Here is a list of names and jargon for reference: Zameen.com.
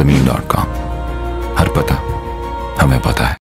ज़मीन.com। हर पता हमें पता है।